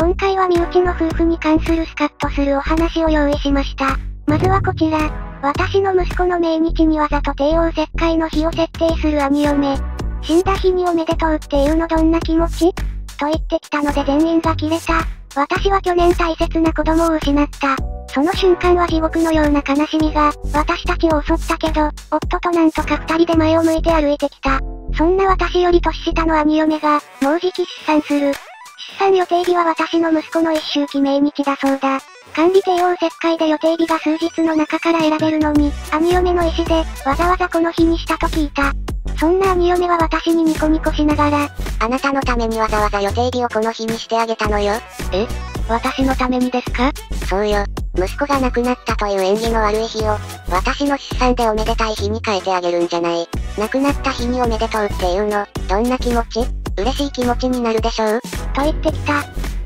今回は身内の夫婦に関するスカッとするお話を用意しました。まずはこちら。私の息子の命日にわざと帝王切開の日を設定する兄嫁。死んだ日におめでとうっていうのどんな気持ち？と言ってきたので全員がキレた。私は去年大切な子供を失った。その瞬間は地獄のような悲しみが、私たちを襲ったけど、夫となんとか二人で前を向いて歩いてきた。そんな私より年下の兄嫁が、もうじき出産する。出産予定日は私の息子の一周忌命日だそうだ。管理帝王切開で予定日が数日の中から選べるのに、兄嫁の意思で、わざわざこの日にしたと聞いた。そんな兄嫁は私にニコニコしながら、あなたのためにわざわざ予定日をこの日にしてあげたのよ。え？私のためにですか？そうよ。息子が亡くなったという縁起の悪い日を、私の出産でおめでたい日に変えてあげるんじゃない。亡くなった日におめでとうっていうの、どんな気持ち？嬉しい気持ちになるでしょう？と言ってきた。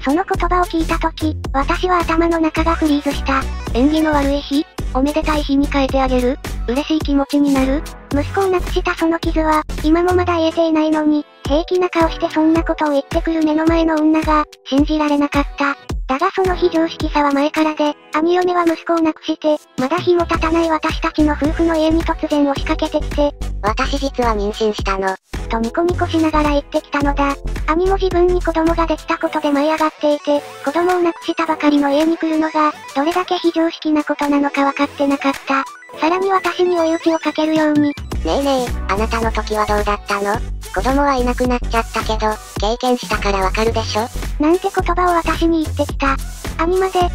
その言葉を聞いたとき、私は頭の中がフリーズした。縁起の悪い日？おめでたい日に変えてあげる？嬉しい気持ちになる？息子を亡くしたその傷は、今もまだ癒えていないのに、平気な顔してそんなことを言ってくる目の前の女が、信じられなかった。だがその非常識さは前からで、兄嫁は息子を亡くして、まだ日も経たない私たちの夫婦の家に突然押しかけてきて、私実は妊娠したの。とニコニコしながら言ってきたのだ。兄も自分に子供ができたことで舞い上がっていて、子供を亡くしたばかりの家に来るのが、どれだけ非常識なことなのか分かってなかった。さらに私に追い打ちをかけるように。ねえねえ、あなたの時はどうだったの？子供はいなくなっちゃったけど、経験したからわかるでしょ？なんて言葉を私に言ってきた。兄まで。教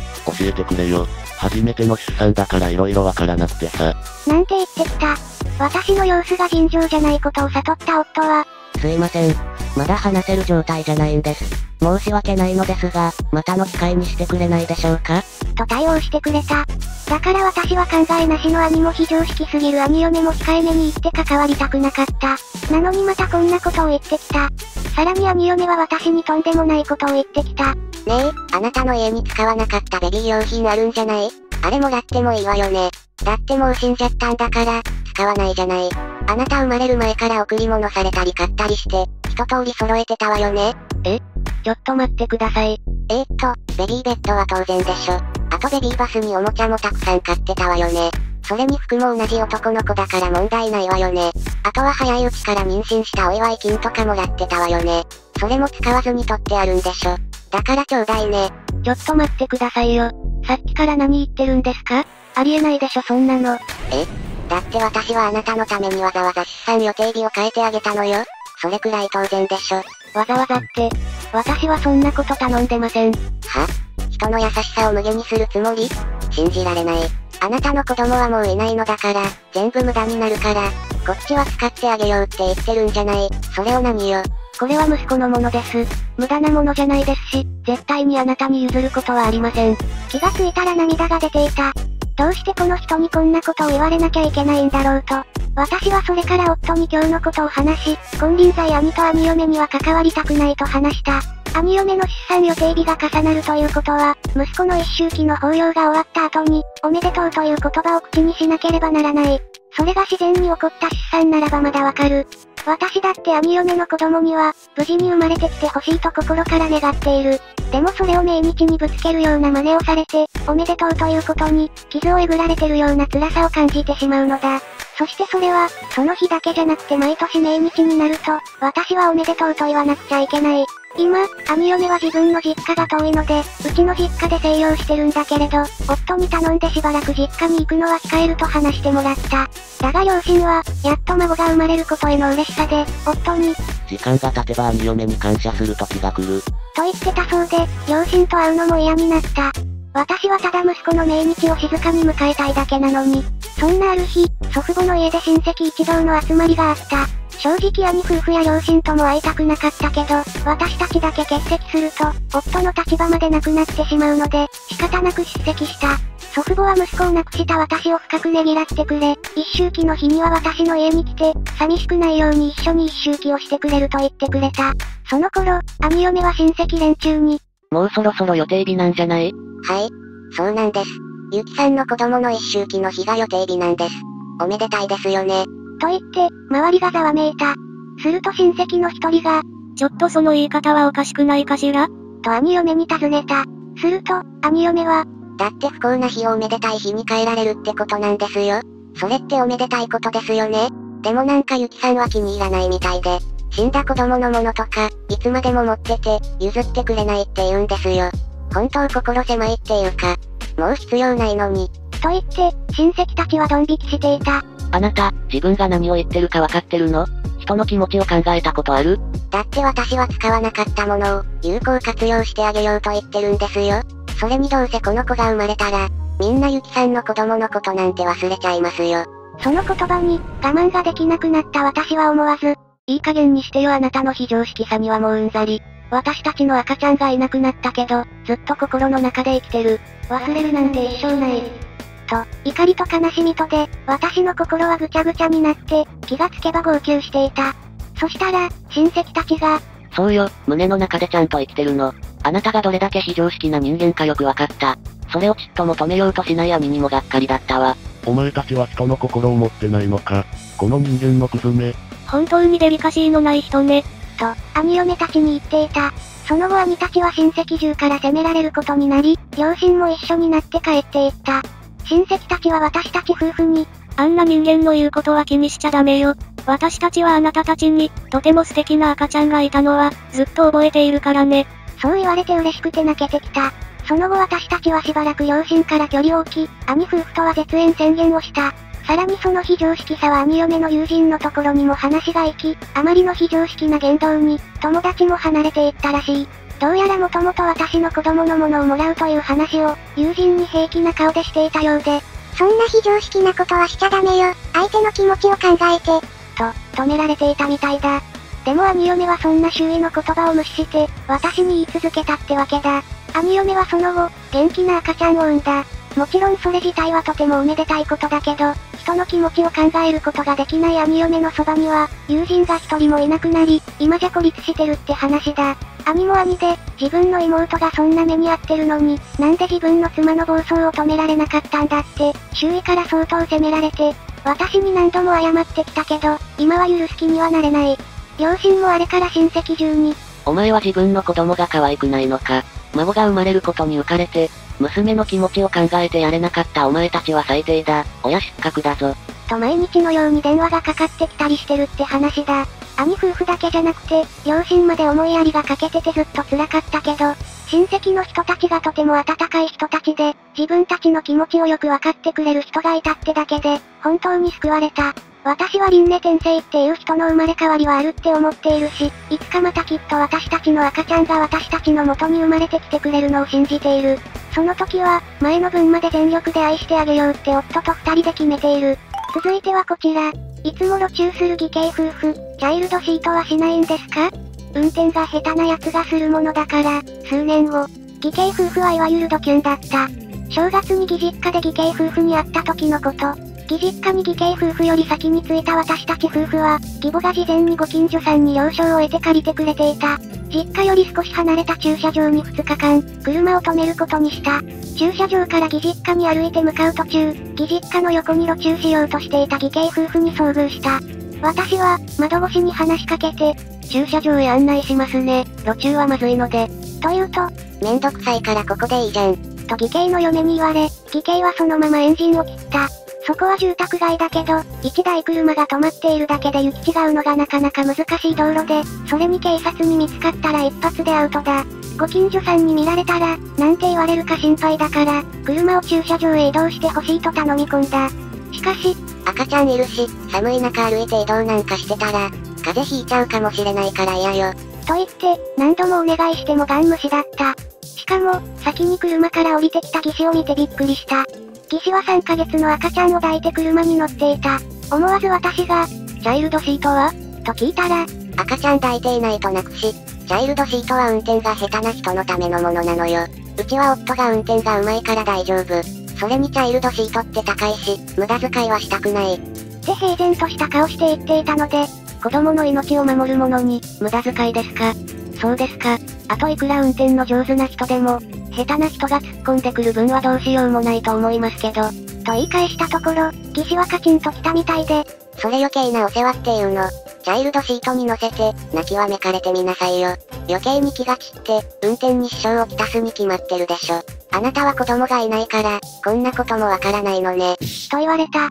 えてくれよ。初めての出産だから色々わからなくてさ。なんて言ってきた。私の様子が尋常じゃないことを悟った夫は。すいません。まだ話せる状態じゃないんです。申し訳ないのですが、またの機会にしてくれないでしょうか？と対応してくれた。だから私は考えなしの兄も非常識すぎる兄嫁も控えめに言って関わりたくなかった。なのにまたこんなことを言ってきた。さらに兄嫁は私にとんでもないことを言ってきた。ねえ、あなたの家に使わなかったベビー用品あるんじゃない？あれもらってもいいわよね。だってもう死んじゃったんだから、使わないじゃない。あなた生まれる前から贈り物されたり買ったりして、一通り揃えてたわよね。え？ちょっと待ってください。ベビーベッドは当然でしょ。あとベビーバスにおもちゃもたくさん買ってたわよね。それに服も同じ男の子だから問題ないわよね。あとは早いうちから妊娠したお祝い金とかもらってたわよね。それも使わずに取ってあるんでしょ。だからちょうだいね。ちょっと待ってくださいよ。さっきから何言ってるんですか？ありえないでしょそんなの。え？だって私はあなたのためにわざわざ出産予定日を変えてあげたのよ。それくらい当然でしょ。わざわざって、私はそんなこと頼んでません。は？人の優しさを無下にするつもり？信じられない。あなたの子供はもういないのだから、全部無駄になるから、こっちは使ってあげようって言ってるんじゃない。それを何よ。これは息子のものです。無駄なものじゃないですし、絶対にあなたに譲ることはありません。気がついたら涙が出ていた。どうしてこの人にこんなことを言われなきゃいけないんだろうと。私はそれから夫に今日のことを話し、金輪際兄と兄嫁には関わりたくないと話した。兄嫁の出産予定日が重なるということは、息子の一周忌の法要が終わった後に、おめでとうという言葉を口にしなければならない。それが自然に起こった出産ならばまだわかる。私だって兄嫁の子供には、無事に生まれてきてほしいと心から願っている。でもそれを命日にぶつけるような真似をされて、おめでとうということに、傷をえぐられてるような辛さを感じてしまうのだ。そしてそれは、その日だけじゃなくて毎年命日になると、私はおめでとうと言わなくちゃいけない。今、兄嫁は自分の実家が遠いので、うちの実家で静養してるんだけれど、夫に頼んでしばらく実家に行くのは控えると話してもらった。だが両親は、やっと孫が生まれることへの嬉しさで、夫に、時間が経てば兄嫁に感謝する時が来る。と言ってたそうで、両親と会うのも嫌になった。私はただ息子の命日を静かに迎えたいだけなのに。そんなある日、祖父母の家で親戚一同の集まりがあった。正直兄夫婦や両親とも会いたくなかったけど、私たちだけ欠席すると、夫の立場までなくなってしまうので、仕方なく出席した。祖父母は息子を亡くした私を深くねぎらってくれ、一周忌の日には私の家に来て、寂しくないように一緒に一周忌をしてくれると言ってくれた。その頃、兄嫁は親戚連中に、もうそろそろ予定日なんじゃない？はい、そうなんです。ゆきさんの子供の一周忌の日が予定日なんです。おめでたいですよね。と言って、周りがざわめいた。すると親戚の一人が、ちょっとその言い方はおかしくないかしら？と兄嫁に尋ねた。すると、兄嫁は、だって不幸な日をおめでたい日に変えられるってことなんですよ。それっておめでたいことですよね。でもなんかユキさんは気に入らないみたいで、死んだ子供のものとか、いつまでも持ってて、譲ってくれないって言うんですよ。本当心狭いっていうか、もう必要ないのに。と言って、親戚たちはドン引きしていた。あなた、自分が何を言ってるかわかってるの？人の気持ちを考えたことある？だって私は使わなかったものを、有効活用してあげようと言ってるんですよ。それにどうせこの子が生まれたら、みんなユキさんの子供のことなんて忘れちゃいますよ。その言葉に、我慢ができなくなった私は思わず、いい加減にしてよ、あなたの非常識さにはもううんざり。私たちの赤ちゃんがいなくなったけど、ずっと心の中で生きてる。忘れるなんて一生ない。と、怒りと悲しみとで、私の心はぐちゃぐちゃになって、気がつけば号泣していた。そしたら、親戚たちが、そうよ、胸の中でちゃんと生きてるの。あなたがどれだけ非常識な人間かよくわかった。それをちっとも止めようとしない網にもがっかりだったわ。お前たちは人の心を持ってないのか。この人間のクズめ。本当にデリカシーのない人ね。と、兄嫁たちに言っていた。その後兄たちは親戚中から責められることになり、両親も一緒になって帰っていった。親戚たちは私たち夫婦に、あんな人間の言うことは気にしちゃダメよ。私たちはあなたたちに、とても素敵な赤ちゃんがいたのは、ずっと覚えているからね。そう言われて嬉しくて泣けてきた。その後私たちはしばらく両親から距離を置き、兄夫婦とは絶縁宣言をした。さらにその非常識さは兄嫁の友人のところにも話が行き、あまりの非常識な言動に、友達も離れていったらしい。どうやらもともと私の子供のものをもらうという話を、友人に平気な顔でしていたようで、そんな非常識なことはしちゃダメよ、相手の気持ちを考えて、と、止められていたみたいだ。でも兄嫁はそんな周囲の言葉を無視して、私に言い続けたってわけだ。兄嫁はその後、元気な赤ちゃんを産んだ。もちろんそれ自体はとてもおめでたいことだけど、人の気持ちを考えることができない兄嫁のそばには、友人が一人もいなくなり、今じゃ孤立してるって話だ。兄も兄で、自分の妹がそんな目に遭ってるのに、なんで自分の妻の暴走を止められなかったんだって、周囲から相当責められて、私に何度も謝ってきたけど、今は許す気にはなれない。両親もあれから親戚中に、お前は自分の子供が可愛くないのか、孫が生まれることに浮かれて、娘の気持ちを考えてやれなかったお前たちは最低だ、親失格だぞ。と毎日のように電話がかかってきたりしてるって話だ。兄夫婦だけじゃなくて、両親まで思いやりが欠けててずっと辛かったけど、親戚の人たちがとても温かい人たちで、自分たちの気持ちをよくわかってくれる人がいたってだけで、本当に救われた。私は輪廻転生っていう人の生まれ変わりはあるって思っているし、いつかまたきっと私たちの赤ちゃんが私たちの元に生まれてきてくれるのを信じている。その時は、前の分まで全力で愛してあげようって夫と二人で決めている。続いてはこちら。いつも路中する義兄夫婦、チャイルドシートはしないんですか？運転が下手な奴がするものだから、数年後、義兄夫婦はいわゆるドキュンだった。正月に義実家で義兄夫婦に会った時のこと。義実家に義兄夫婦より先に着いた私たち夫婦は、義母が事前にご近所さんに了承を得て借りてくれていた。実家より少し離れた駐車場に2日間、車を止めることにした。駐車場から義実家に歩いて向かう途中、義実家の横に路中しようとしていた義兄夫婦に遭遇した。私は、窓越しに話しかけて、駐車場へ案内しますね、路中はまずいので。と言うと、めんどくさいからここでいいじゃん。と義兄の嫁に言われ、義兄はそのままエンジンを切った。そこは住宅街だけど、一台車が止まっているだけで行き違うのがなかなか難しい道路で、それに警察に見つかったら一発でアウトだ。ご近所さんに見られたら、なんて言われるか心配だから、車を駐車場へ移動してほしいと頼み込んだ。しかし、赤ちゃんいるし、寒い中歩いて移動なんかしてたら、風邪ひいちゃうかもしれないから嫌よ。と言って、何度もお願いしてもガン無視だった。しかも、先に車から降りてきた義肢を見てびっくりした。義肢は3ヶ月の赤ちゃんを抱いて車に乗っていた。思わず私が、チャイルドシートは？と聞いたら、赤ちゃん抱いていないと泣くし、チャイルドシートは運転が下手な人のためのものなのよ。うちは夫が運転が上手いから大丈夫。それにチャイルドシートって高いし、無駄遣いはしたくない。って平然とした顔して言っていたので、子供の命を守るものに、無駄遣いですか？そうですか。あといくら運転の上手な人でも、下手な人が突っ込んでくる分はどうしようもないと思いますけど、と言い返したところ、義肢はカチンと来たみたいで、それ余計なお世話っていうの。チャイルドシートに乗せて、泣きわめかれてみなさいよ。余計に気が散って、運転に支障をきたすに決まってるでしょ。あなたは子供がいないから、こんなこともわからないのね。と言われた。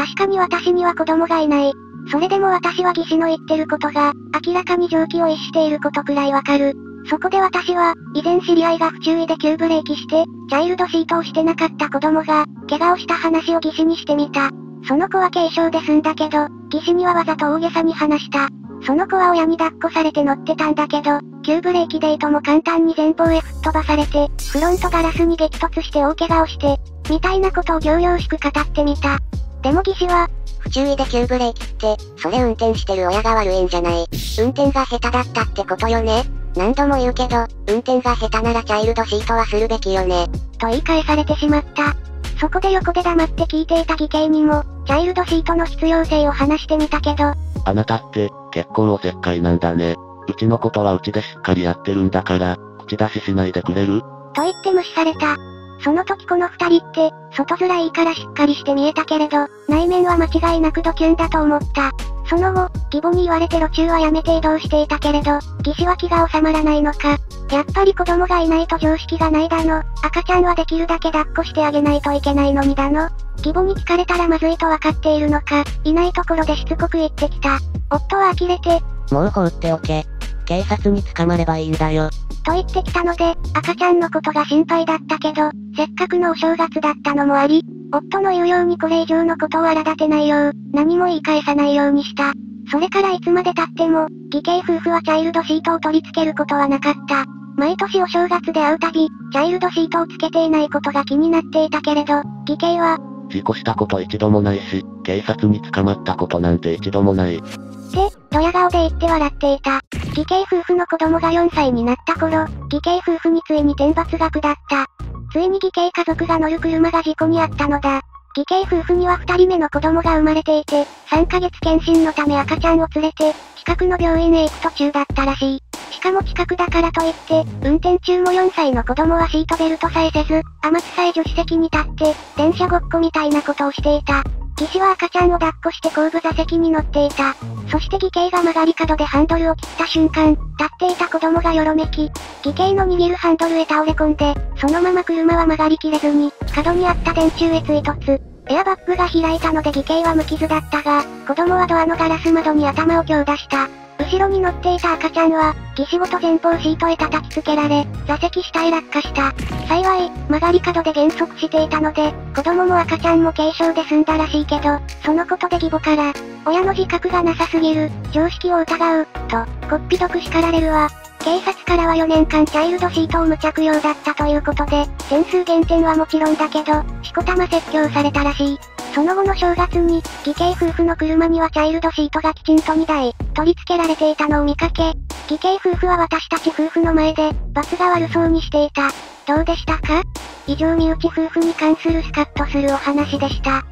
確かに私には子供がいない。それでも私は技師の言ってることが、明らかに常軌を逸していることくらいわかる。そこで私は、以前知り合いが不注意で急ブレーキして、チャイルドシートをしてなかった子供が、怪我をした話を技師にしてみた。その子は軽傷で済んだけど、技師にはわざと大げさに話した。その子は親に抱っこされて乗ってたんだけど、急ブレーキでいとも簡単に前方へ吹っ飛ばされて、フロントガラスに激突して大怪我をして、みたいなことを仰々しく語ってみた。でも技師は、不注意で急ブレーキって、それ運転してる親が悪いんじゃない。運転が下手だったってことよね。何度も言うけど、運転が下手ならチャイルドシートはするべきよね。と言い返されてしまった。そこで横で黙って聞いていた義兄にも、チャイルドシートの必要性を話してみたけど。あなたって、結構おせっかいなんだね。うちのことはうちでしっかりやってるんだから、口出ししないでくれる？と言って無視された。その時この二人って、外面いいからしっかりして見えたけれど、内面は間違いなくドキュンだと思った。その後、義母に言われて路中はやめて移動していたけれど、義師は気が収まらないのか。やっぱり子供がいないと常識がないだの、赤ちゃんはできるだけ抱っこしてあげないといけないのにだの。義母に聞かれたらまずいとわかっているのか、いないところでしつこく言ってきた。夫は呆れて、もう放っておけ。警察に捕まればいいんだよ。と言ってきたので、赤ちゃんのことが心配だったけど、せっかくのお正月だったのもあり、夫の言うようにこれ以上のことを荒立てないよう、何も言い返さないようにした。それからいつまで経っても、義兄夫婦はチャイルドシートを取り付けることはなかった。毎年お正月で会うたび、チャイルドシートをつけていないことが気になっていたけれど、義兄は、事故したこと一度もないし、警察に捕まったことなんて一度もない。って、ドヤ顔で言って笑っていた。義兄夫婦の子供が4歳になった頃、義兄夫婦についに天罰が下った。ついに義兄家族が乗る車が事故にあったのだ。義兄夫婦には2人目の子供が生まれていて、3ヶ月検診のため赤ちゃんを連れて、近くの病院へ行く途中だったらしい。しかも近くだからといって、運転中も4歳の子供はシートベルトさえせず、天草へ助手席に立って、電車ごっこみたいなことをしていた。義師は赤ちゃんを抱っこして後部座席に乗っていた。そして義兄が曲がり角でハンドルを切った瞬間、立っていた子供がよろめき、義兄の握るハンドルへ倒れ込んで、そのまま車は曲がりきれずに、角にあった電柱へ追突。エアバッグが開いたので義兄は無傷だったが、子供はドアのガラス窓に頭を強打した。後ろに乗っていた赤ちゃんは、義師ごと前方シートへ叩きつけられ、座席下へ落下した。幸い、曲がり角で減速していたので、子供も赤ちゃんも軽傷で済んだらしいけど、そのことで義母から、親の自覚がなさすぎる、常識を疑う、と、こっぴどく叱られるわ。警察からは4年間チャイルドシートを無着用だったということで、点数減点はもちろんだけど、しこたま説教されたらしい。その後の正月に、義兄夫婦の車にはチャイルドシートがきちんと2台、取り付けられていたのを見かけ、義兄夫婦は私たち夫婦の前で、罰が悪そうにしていた。どうでしたか？以上身内夫婦に関するスカッとするお話でした。